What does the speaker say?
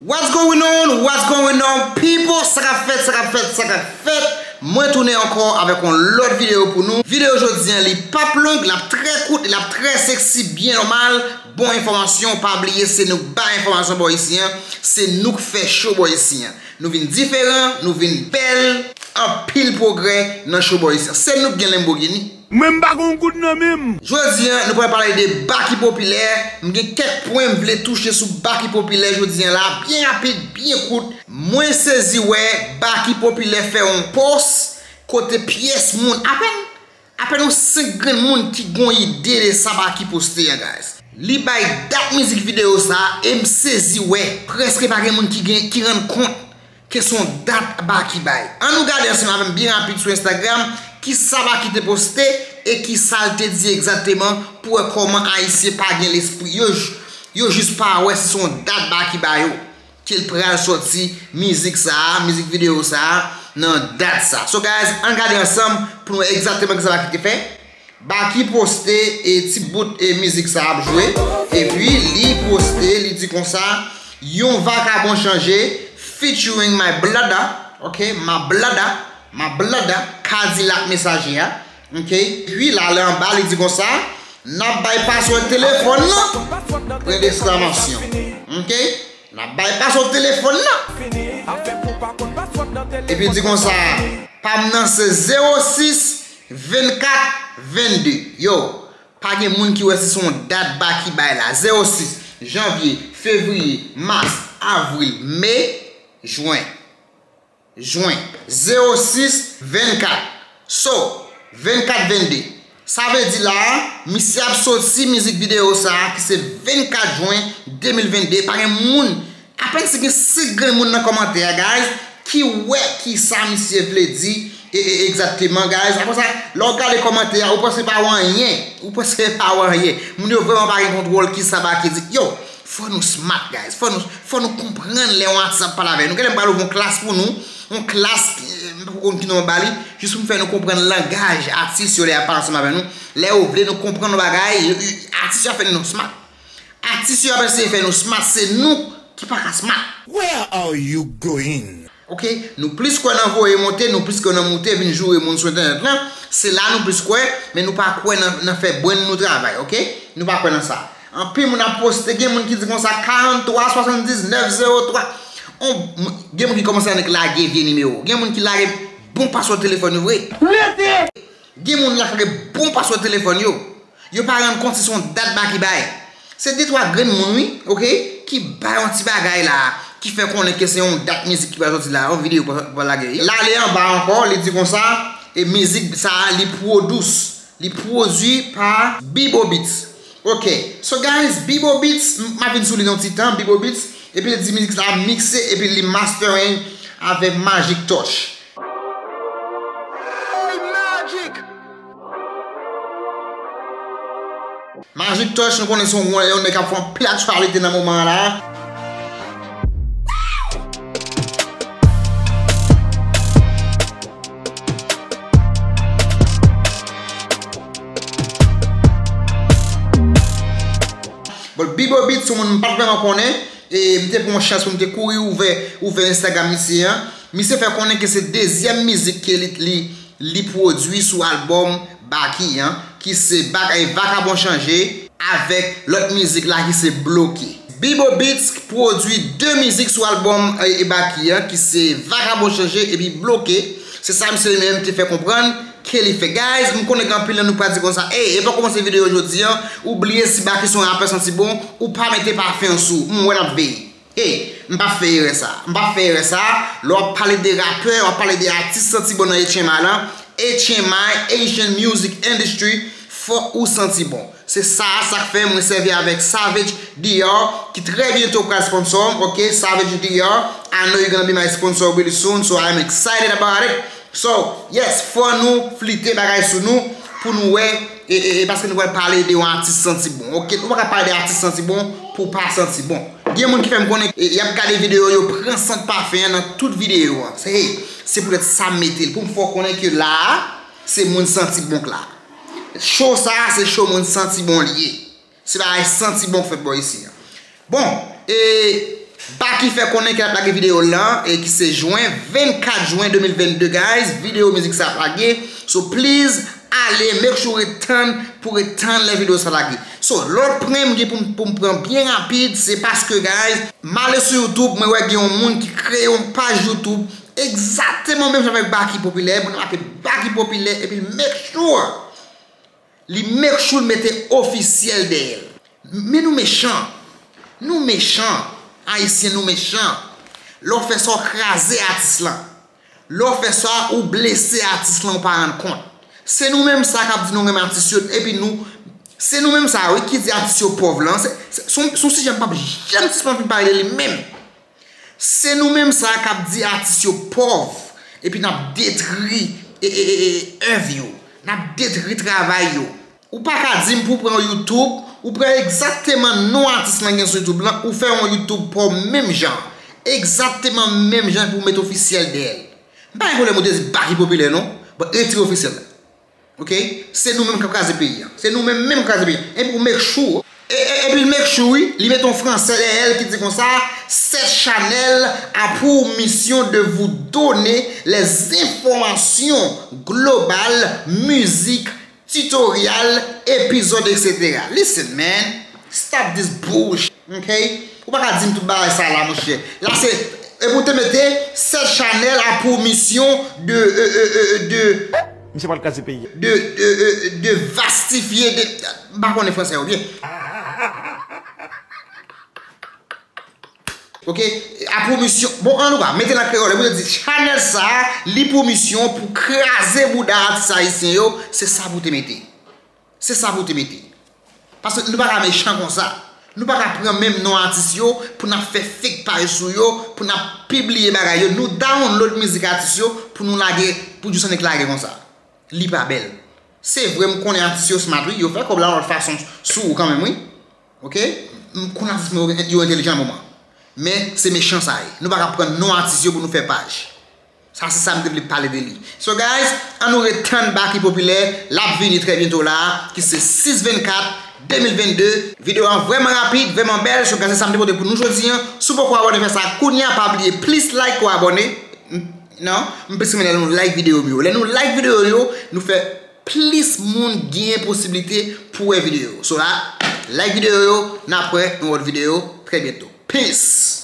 What's going on people, ça va fait. Moi tourner encore avec une autre vidéo pour nous. Vidéo aujourd'hui, elle est pas longue, elle est très courte, elle est très sexy, bien normal. Bonne information, pas oublier, c'est nous bas information pour ici. C'est nous qui fait show boy ici. Nous vîn différents, nous vîn belle, en pile progrès dans show boy ici. C'est nous bien Lamborghini. Même pas qu'on goûte non même. Jodi nous pourrions parler de Baky Popile. M'ai quelques points m'vle toucher sur Baky Popile jodi là, bien rapide, bien court. Moins saisi ouais, Baky Popile fait un post côté pièce monde à peine on 5 grand monde qui gon idée de ça Baky poster guys. Li bay date musique vidéo ça et m'saisi ouais, presque pas grand monde qui rend compte que son date Baky bay. On nous garder ensemble bien rapide sur Instagram. Qui ça va qui te posté et qui ça te dit exactement pour comment haïtien pas bien l'esprit yo juste pas ouais c'est son date Baky Bayo qu'il prend sorti musique ça musique vidéo ça non date ça so guys on regarde ensemble pour exactement ça va qui te fait Baky posté et petit bout et musique ça a joué et puis li posté li dit comme ça yon va ka bon changer featuring my blada OK ma blada Cadillac messager OK puis là en bas il dit comme ça n'a bypass au téléphone là point d'exclamation OK n'a bypass au téléphone là et puis il dit comme ça pam c'est 06 24 22 yo pas de monde qui ouais c'est son date Baky bay là 06 janvier février mars avril mai juin 06 24, so 24 22, ça veut dire là monsieur a sorti musique vidéo ça qui c'est 24 juin 2022 par un monde à peine c'est que 6 grand monde dans commentaire guys qui ça monsieur veut dire exactement guys après ça regarde les commentaires ou pensez pas rien moun yo vraiment pas contrôle qui ça va qui dit yo faut nous smart guys faut nous comprendre les WhatsApp parler avec nous qu'elle parle une classe pour nous. On classe pour continuer en Bali juste pour faire nous comprendre langage artiste sur les apparences avec nous les ouvrir nous comprendre bagaille artiste fait nous smart artiste après c'est fait nous smart c'est nous qui pas smart where are you going OK nous plus qu'on envoyer monter nous plus qu'on monter venir jouer mon sur internet là c'est là nous plus quoi mais nous pas quoi n'a fait bon nous travail OK nous pas quoi dans ça en plus on a posté des gens qui disent comme ça 43 79 03 on gens qui commence avec la vieux numéro gen moun qui la bon passe au téléphone ouvré gen moun la bon passe au téléphone yo pas rendre compte si son date Baky bay c'est des trois grand moun oui OK qui bay un petit bagay là qui fait qu'on que c'est une date musique qui va sortir là en vidéo pour la gueule là les en bas encore les dit comme ça et musique ça les produit par Bibo Beat OK so guys Bibo Beat m'a vinn sous les titan Bibo Beat et puis les musiques là mixé et puis les mastering avec Magic Touch. Magic Touch nous connaissons on est capable de plein de variétés dans moment là. Bon Bibo Beat tout le monde pas vraiment connaît. Et m'te pour mon chance pour m'te courir ouvert Instagram ici hein m'se fait connaître que c'est deuxième musique que li produit sur album Baky hein qui c'est Baky bon changer avec l'autre musique là qui c'est bloqué Bibo Beats produit deux musiques sur album et Baky hein qui c'est Baky bon changer et puis bloqué c'est ça monsieur même te fait comprendre qu'elle fait guys me connaît quand pile nous pas dire comme ça et pas commencer vidéo aujourd'hui hein oubliez si Baky son rappeur senti bon ou pas mettre pas fin sous moi la veille et m'pa faire ça l'on parler des rappeurs on parler des artistes senti bon dans HMI Asian Music Industry faut ou senti bon c'est ça fait moi servir avec Savage Dior qui très bientôt sera sponsor OK Savage Dior I know you're gonna be my sponsor really soon so I'm excited about it. So, yes, faut nous flirter bagay sur nous pour nous et parce que nous voulons parler de artistes senti bon. OK, nous va parler d'artistes senti bon pour pas senti bon. Il y a monde qui fait me connaître, il y a regarder vidéo, yo prend sent parfait dans toute vidéo. C'est pour être ça mettre pour me faire connaître que là, c'est monde senti bon là. Show ça, c'est show monde senti bon lié. C'est pas senti bon fait boy ici. Bon, et Baky fait connaître la plaque vidéo là et qui se joint 24 juin 2022 guys, vidéo musique ça plaqué. So please allez make sure return pour return la vidéo ça plaqué. So l'autre problème pour me prendre bien rapide, c'est parce que guys, mal sur YouTube, mais ouais, il y a un monde qui crée une page YouTube exactement même avec Baky Popile, on appelle Baky Popile et puis make sure mettez officiel d'elle. Mais nous méchants, haïtiens nous méchants, l'on fait ça craser artiste là, l'on fait ça ou blesser artiste là on pas rendre compte. C'est nous-mêmes ça qui dit nous-mêmes artistes et puis nous, c'est nous-mêmes ça oui, qui dit artistes pauvres là, son sujet pas jamais parler les mêmes. C'est nous-mêmes ça qui dit artistes pauvres et puis nous détruit et œuvre, nous détruit travail yo. Ou pas qu'à dire pour prendre YouTube, ou prendre exactement nos artistes sur YouTube là, ou faire un YouTube pour même genre, exactement même genre pour mettre officiel d'elle. Pas un problème de Baky Popile non, mais retirer officiel. Ok? C'est nous-mêmes qui casse le pays. C'est nous-mêmes même qui casse le pays. Et pour make sure, et puis make sure, ils mettent en français elle qui dit comme ça, cette Chanel a pour mission de vous donner les informations globales, musique, tutorial, épisode, etc. Listen, man. Stop this bullshit. Ok? Ou pas dire tout bas ça là, mon cher. Là, c'est. Et vous te mettez, cette Chanel a pour mission de. Je sais pas le cas du pays. De vastifier. Bah, on est français, ou bien? Ok? A pour mission. Bon, en tout cas, mettez la créole. Vous dites, Chanel ça, li pour mission, pour craser Bouddha, ça ici, yo. C'est ça que vous te mettez. C'est ça que vous te mettez. Parce que nous ne sommes pas méchants comme ça. Nous ne pouvons pas prendre même nos artistes pour nous faire fake pareil sur eux, pour nous publier des choses. Nous download musique artistes pour nous laguer, pour nous déclarer comme ça. Li pas belle. C'est vrai qu'on est artiste ce matin, il fait comme la façon sous quand même, oui. Ok? Qu'on a artiste intelligent moment. Mais c'est méchant ça. Nous ne pouvons pas prendre nos artistes pour nous faire page. Ça c'est ça que je veux parler de lui. So guys, on nous retourne Baky Popile, la venue très bientôt là, qui c'est 6/24/2022. Vidéo vraiment rapide, vraiment belle. Je vous remercie samedi pour nous aujourd'hui. Si vous pouvez abonner à ça, vous n'avez pas oublié, please like ou abonner. Non, parce que nous like vidéo mieux. Nous like vidéo mieux, nous fait plus monde gain possibilité pour une vidéo. So là, like vidéo, n'après une autre vidéo très bientôt. Peace.